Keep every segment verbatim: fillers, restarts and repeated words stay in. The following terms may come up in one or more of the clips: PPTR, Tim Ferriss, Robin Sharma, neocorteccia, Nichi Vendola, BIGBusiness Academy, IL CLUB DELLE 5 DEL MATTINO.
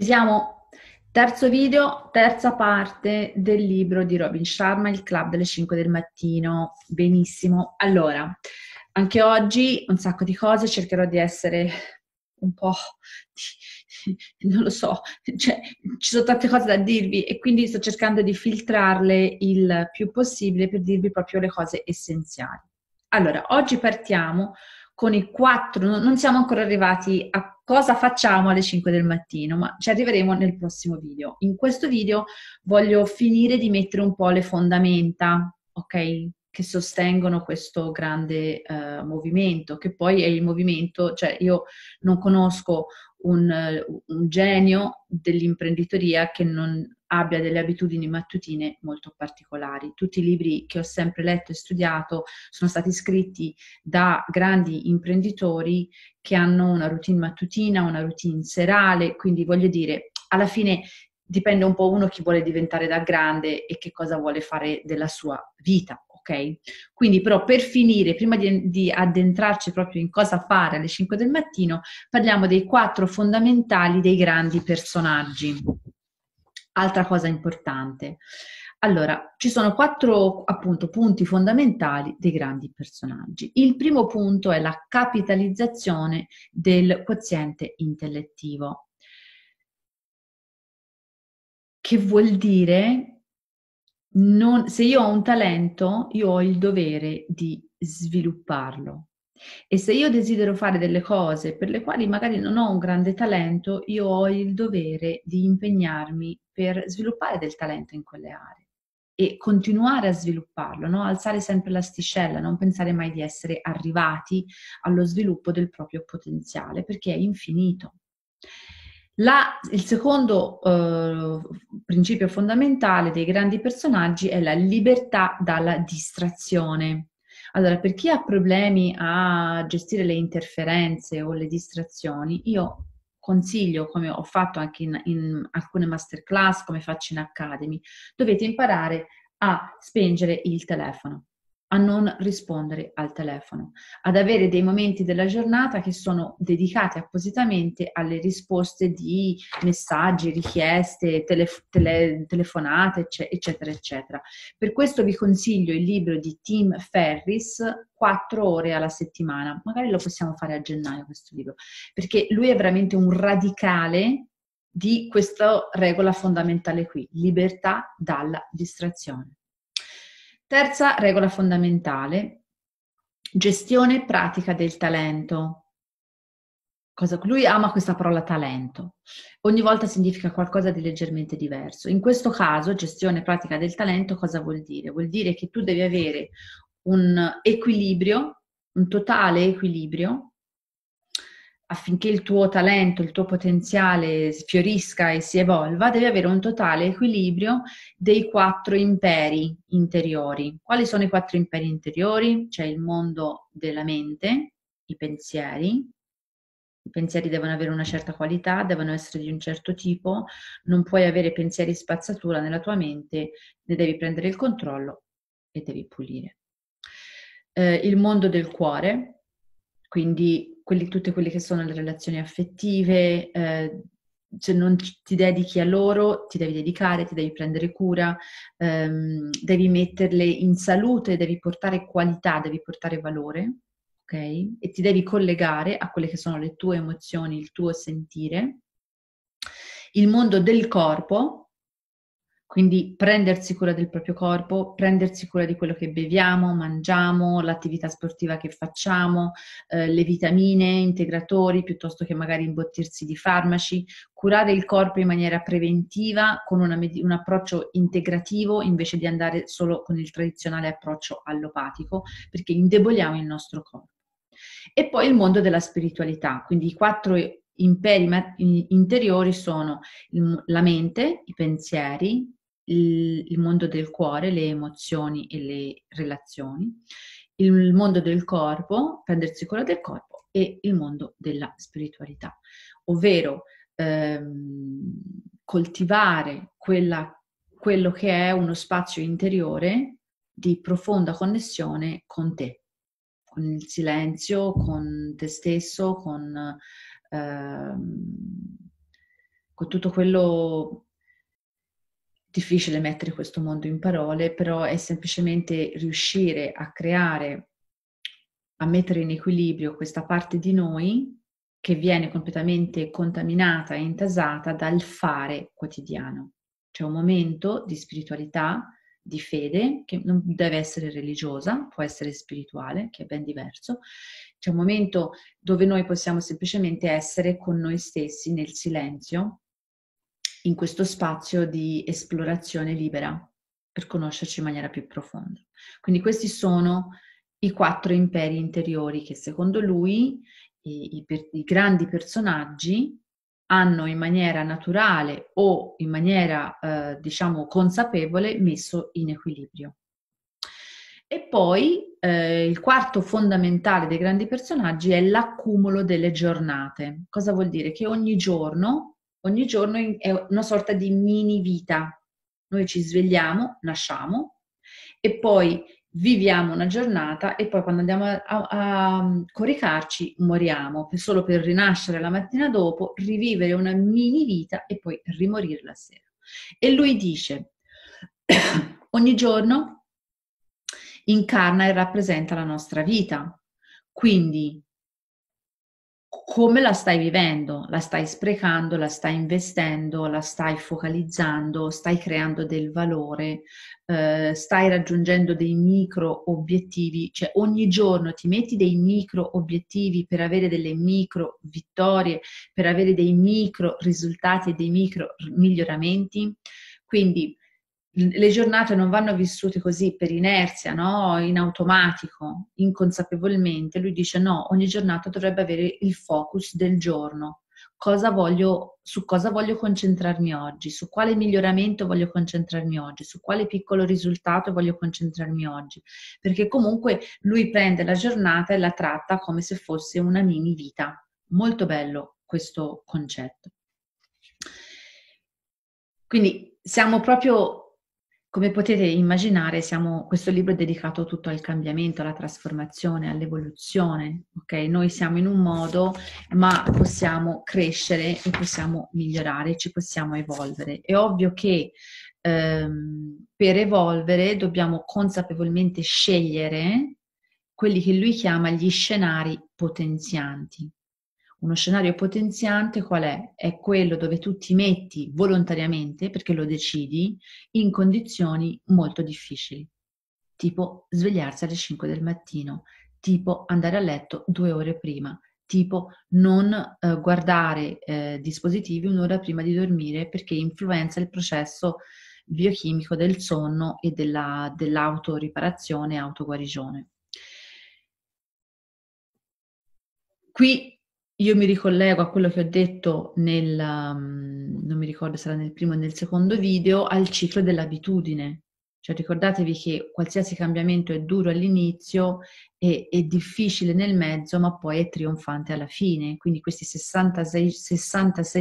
Ci siamo, terzo video, terza parte del libro di Robin Sharma, Il Club delle cinque del mattino. Benissimo, allora, anche oggi un sacco di cose, cercherò di essere un po', non lo so, cioè, ci sono tante cose da dirvi e quindi sto cercando di filtrarle il più possibile per dirvi proprio le cose essenziali. Allora, oggi partiamo con i quattro, non siamo ancora arrivati a cosa facciamo alle cinque del mattino, ma ci arriveremo nel prossimo video. In questo video voglio finire di mettere un po' le fondamenta, ok? Che sostengono questo grande uh, movimento, che poi è il movimento, cioè io non conosco un, uh, un genio dell'imprenditoria che non abbia delle abitudini mattutine molto particolari. Tutti i libri che ho sempre letto e studiato sono stati scritti da grandi imprenditori che hanno una routine mattutina, una routine serale, quindi voglio dire, alla fine dipende un po' uno chi vuole diventare da grande e che cosa vuole fare della sua vita, ok? Quindi però per finire, prima di, di addentrarci proprio in cosa fare alle cinque del mattino, parliamo dei quattro fondamentali dei grandi personaggi. Altra cosa importante. Allora, ci sono quattro appunto punti fondamentali dei grandi personaggi. Il primo punto è la capitalizzazione del quoziente intellettivo, che vuol dire non, se io ho un talento, io ho il dovere di svilupparlo. E se io desidero fare delle cose per le quali magari non ho un grande talento, io ho il dovere di impegnarmi per sviluppare del talento in quelle aree e continuare a svilupparlo, no? Alzare sempre l'asticella, non pensare mai di essere arrivati allo sviluppo del proprio potenziale, perché è infinito. La, il secondo eh, principio fondamentale dei grandi personaggi è la libertà dalla distrazione. Allora, per chi ha problemi a gestire le interferenze o le distrazioni, io consiglio, come ho fatto anche in, in alcune masterclass, come faccio in Academy, dovete imparare a spengere il telefono, a non rispondere al telefono, ad avere dei momenti della giornata che sono dedicati appositamente alle risposte di messaggi, richieste, telef- tele- telefonate, eccetera, eccetera. Per questo vi consiglio il libro di Tim Ferriss, quattro ore alla settimana. Magari lo possiamo fare a gennaio questo libro, perché lui è veramente un radicale di questa regola fondamentale qui, libertà dalla distrazione. Terza regola fondamentale, gestione pratica del talento. Cosa, lui ama questa parola talento. Ogni volta significa qualcosa di leggermente diverso. In questo caso, gestione pratica del talento, cosa vuol dire? Vuol dire che tu devi avere un equilibrio, un totale equilibrio, affinché il tuo talento, il tuo potenziale fiorisca e si evolva, devi avere un totale equilibrio dei quattro imperi interiori. Quali sono i quattro imperi interiori? C'è il mondo della mente, i pensieri. I pensieri devono avere una certa qualità, devono essere di un certo tipo, non puoi avere pensieri spazzatura nella tua mente, ne devi prendere il controllo e devi pulire. Eh, il mondo del cuore, quindi Quelli, tutte quelle che sono le relazioni affettive, eh, se non ti dedichi a loro, ti devi dedicare, ti devi prendere cura, ehm, devi metterle in salute, devi portare qualità, devi portare valore, ok? E ti devi collegare a quelle che sono le tue emozioni, il tuo sentire. Il mondo del corpo, quindi prendersi cura del proprio corpo, prendersi cura di quello che beviamo, mangiamo, l'attività sportiva che facciamo, eh, le vitamine, integratori, piuttosto che magari imbottirsi di farmaci, curare il corpo in maniera preventiva con una med- un approccio integrativo invece di andare solo con il tradizionale approccio allopatico, perché indeboliamo il nostro corpo. E poi il mondo della spiritualità, quindi i quattro imperi interiori sono la mente, i pensieri, il mondo del cuore, le emozioni e le relazioni, il mondo del corpo, prendersi cura del corpo, e il mondo della spiritualità, ovvero ehm, coltivare quella, quello che è uno spazio interiore di profonda connessione con te, con il silenzio, con te stesso, con eh, con tutto quello difficile mettere questo mondo in parole, però è semplicemente riuscire a creare, a mettere in equilibrio questa parte di noi che viene completamente contaminata e intasata dal fare quotidiano. C'è un momento di spiritualità, di fede, che non deve essere religiosa, può essere spirituale, che è ben diverso. C'è un momento dove noi possiamo semplicemente essere con noi stessi nel silenzio, in questo spazio di esplorazione libera, per conoscerci in maniera più profonda. Quindi questi sono i quattro imperi interiori che secondo lui i, i, i grandi personaggi hanno in maniera naturale o in maniera, eh, diciamo, consapevole messo in equilibrio. E poi eh, il quarto fondamentale dei grandi personaggi è l'accumulo delle giornate. Cosa vuol dire? Che ogni giorno, ogni giorno è una sorta di mini vita. Noi ci svegliamo, nasciamo e poi viviamo una giornata e poi quando andiamo a, a, a coricarci moriamo, solo per rinascere la mattina dopo, rivivere una mini vita e poi rimorire la sera. E lui dice, ogni giorno incarna e rappresenta la nostra vita, quindi come la stai vivendo? La stai sprecando, la stai investendo, la stai focalizzando, stai creando del valore, eh, stai raggiungendo dei micro obiettivi, cioè ogni giorno ti metti dei micro obiettivi per avere delle micro vittorie, per avere dei micro risultati e dei micro miglioramenti. Quindi le giornate non vanno vissute così per inerzia, no? In automatico, inconsapevolmente. Lui dice no, ogni giornata dovrebbe avere il focus del giorno. Cosa voglio, su cosa voglio concentrarmi oggi, su quale miglioramento voglio concentrarmi oggi, su quale piccolo risultato voglio concentrarmi oggi. Perché comunque lui prende la giornata e la tratta come se fosse una mini vita. Molto bello questo concetto. Quindi siamo proprio... Come potete immaginare, siamo, questo libro è dedicato tutto al cambiamento, alla trasformazione, all'evoluzione, ok? Noi siamo in un modo, ma possiamo crescere e possiamo migliorare, ci possiamo evolvere. È ovvio che ehm, per evolvere dobbiamo consapevolmente scegliere quelli che lui chiama gli scenari potenzianti. Uno scenario potenziante qual è? È quello dove tu ti metti volontariamente, perché lo decidi, in condizioni molto difficili, tipo svegliarsi alle cinque del mattino, tipo andare a letto due ore prima, tipo non eh, guardare eh, dispositivi un'ora prima di dormire perché influenza il processo biochimico del sonno e della, dell'autoriparazione e autoguarigione. Qui io mi ricollego a quello che ho detto nel, non mi ricordo se era nel primo o nel secondo video, al ciclo dell'abitudine. Cioè ricordatevi che qualsiasi cambiamento è duro all'inizio, è, è difficile nel mezzo, ma poi è trionfante alla fine. Quindi questi sessantasei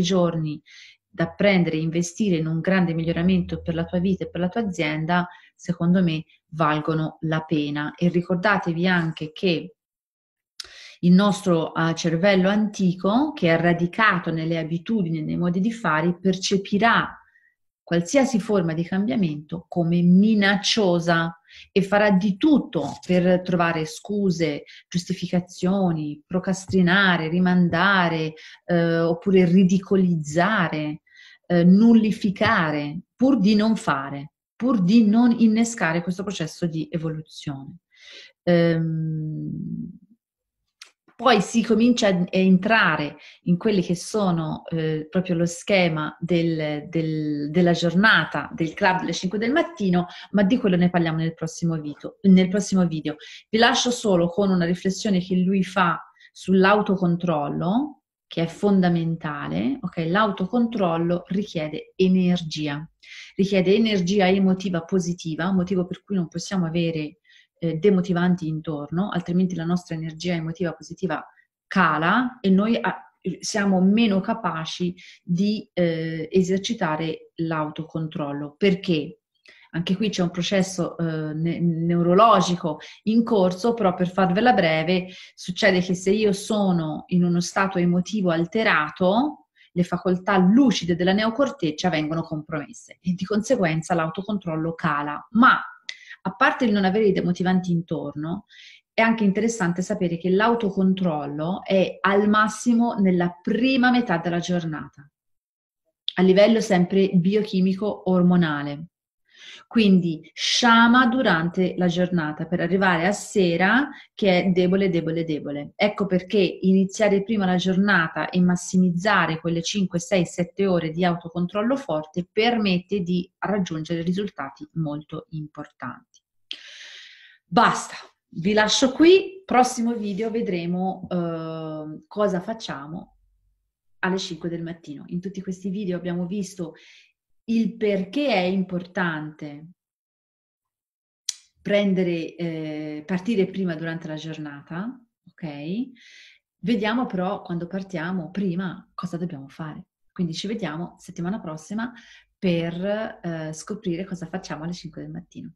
giorni da prendere e investire in un grande miglioramento per la tua vita e per la tua azienda, secondo me valgono la pena. E ricordatevi anche che il nostro uh, cervello antico, che è radicato nelle abitudini, nei modi di fare, percepirà qualsiasi forma di cambiamento come minacciosa e farà di tutto per trovare scuse, giustificazioni, procrastinare, rimandare, eh, oppure ridicolizzare, eh, nullificare, pur di non fare, pur di non innescare questo processo di evoluzione. Ehm, Poi si comincia a entrare in quelli che sono eh, proprio lo schema del, del, della giornata del club delle cinque del mattino, ma di quello ne parliamo nel prossimo video. Nel prossimo video. Vi lascio solo con una riflessione che lui fa sull'autocontrollo, che è fondamentale, ok? L'autocontrollo richiede energia, richiede energia emotiva positiva, motivo per cui non possiamo avere demotivanti intorno, altrimenti la nostra energia emotiva positiva cala e noi siamo meno capaci di eh, esercitare l'autocontrollo. Perché? Anche qui c'è un processo eh, ne- neurologico in corso, però per farvela breve, succede che se io sono in uno stato emotivo alterato, le facoltà lucide della neocorteccia vengono compromesse e di conseguenza l'autocontrollo cala. Ma a parte il non avere i demotivanti intorno, è anche interessante sapere che l'autocontrollo è al massimo nella prima metà della giornata, a livello sempre biochimico ormonale. Quindi sciama durante la giornata per arrivare a sera che è debole, debole, debole. Ecco perché iniziare prima la giornata e massimizzare quelle cinque, sei, sette ore di autocontrollo forte permette di raggiungere risultati molto importanti. Basta, vi lascio qui. Prossimo video vedremo eh, cosa facciamo alle cinque del mattino. In tutti questi video abbiamo visto il perché è importante prendere, eh, partire prima durante la giornata, ok? Vediamo però quando partiamo prima cosa dobbiamo fare. Quindi ci vediamo settimana prossima per eh, scoprire cosa facciamo alle cinque del mattino.